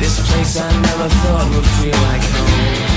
This place I never thought would feel like home.